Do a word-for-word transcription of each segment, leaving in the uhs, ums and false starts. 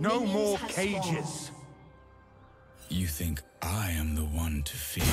No more cages! You think I am the one to fear?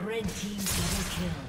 Red team double kill.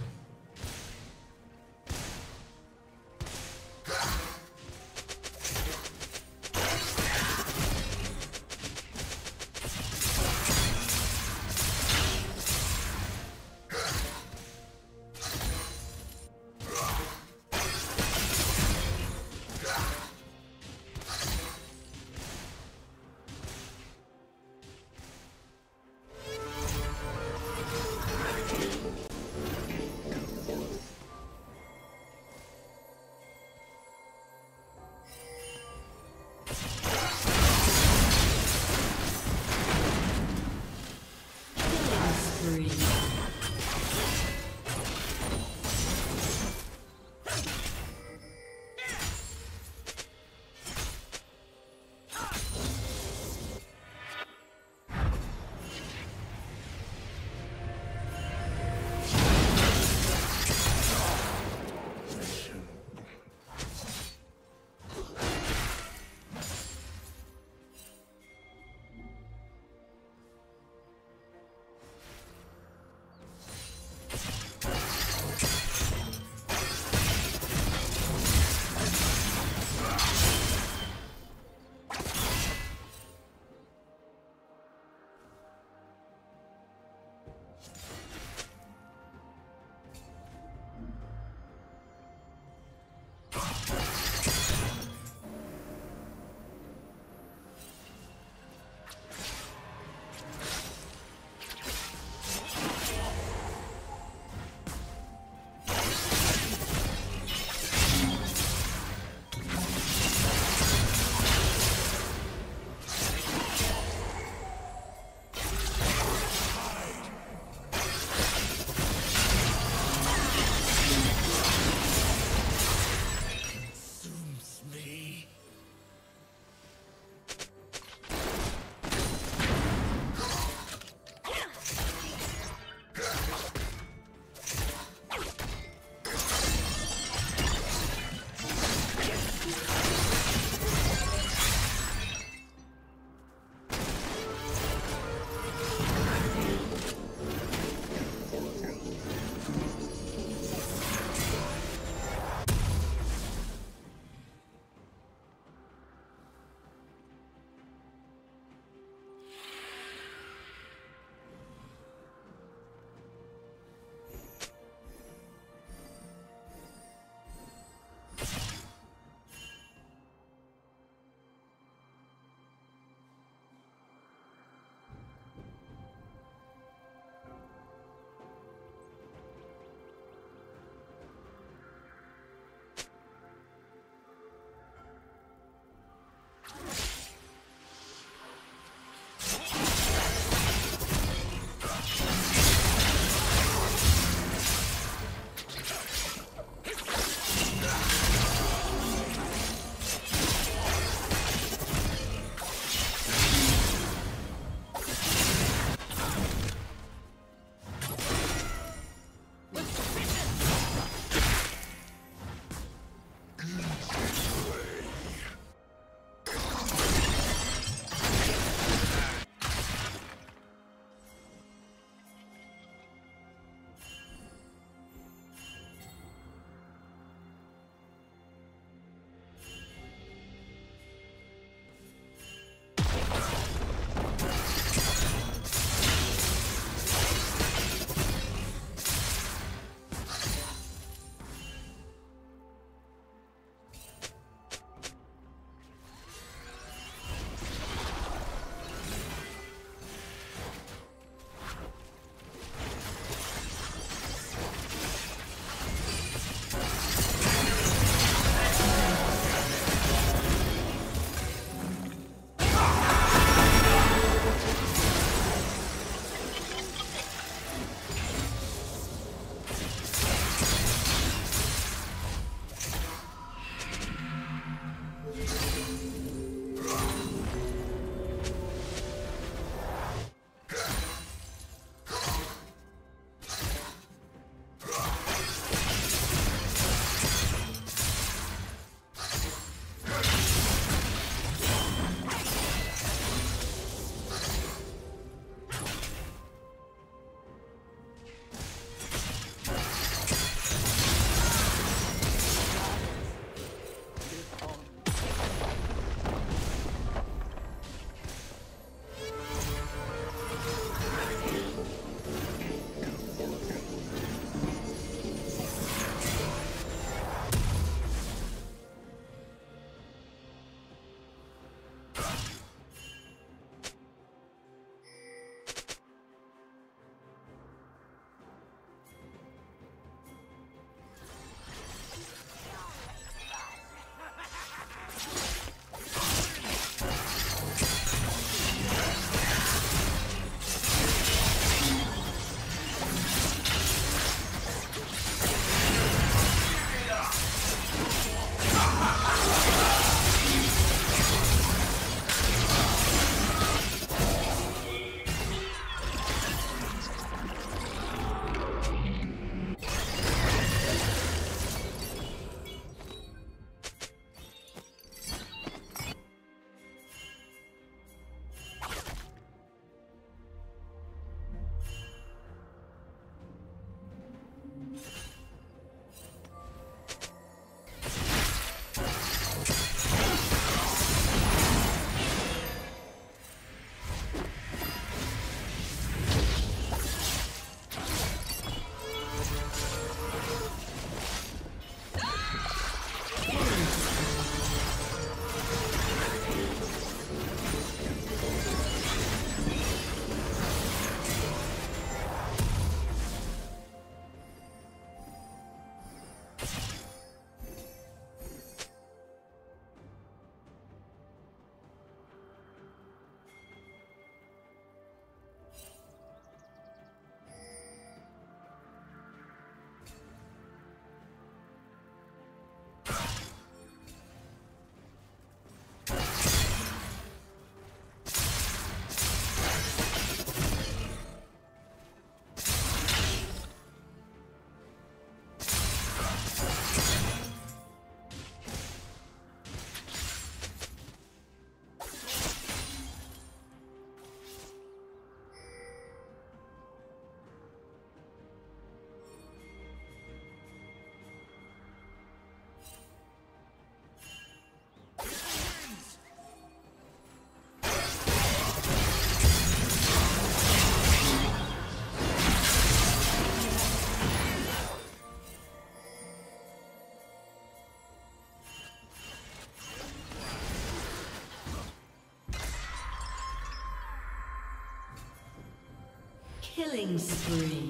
Killing spree.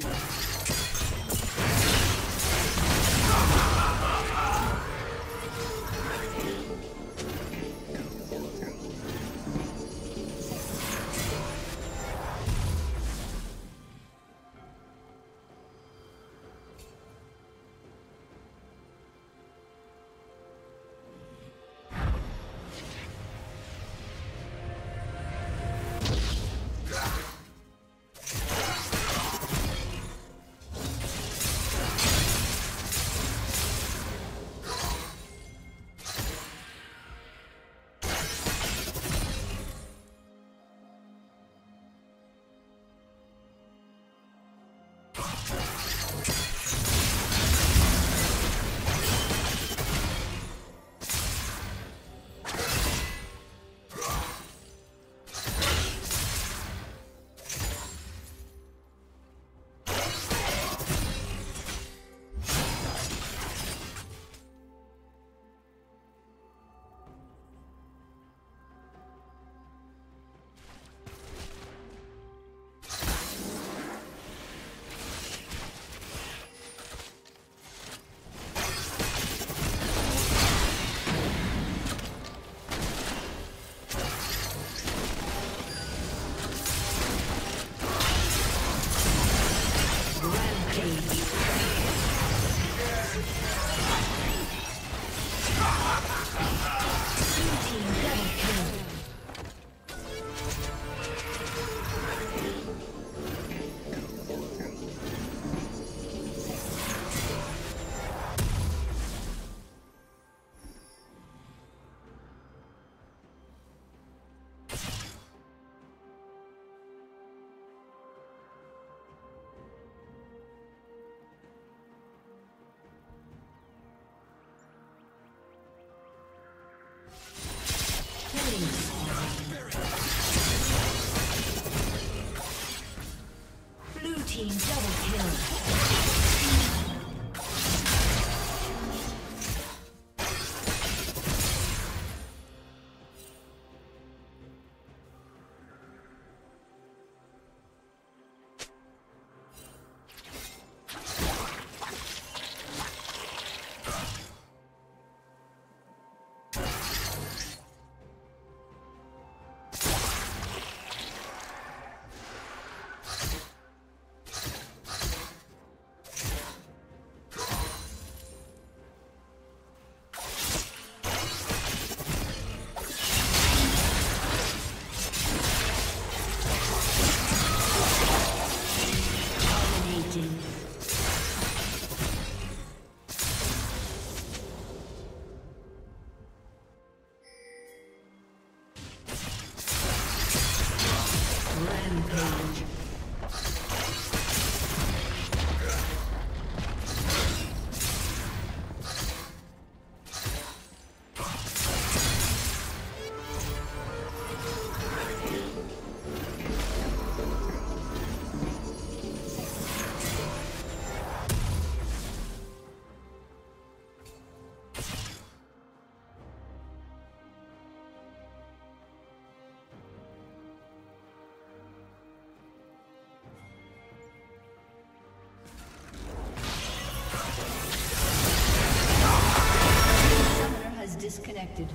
Disconnected.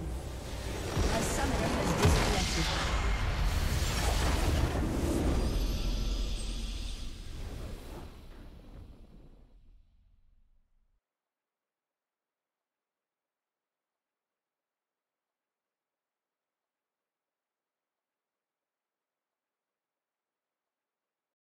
A summoner has disconnected.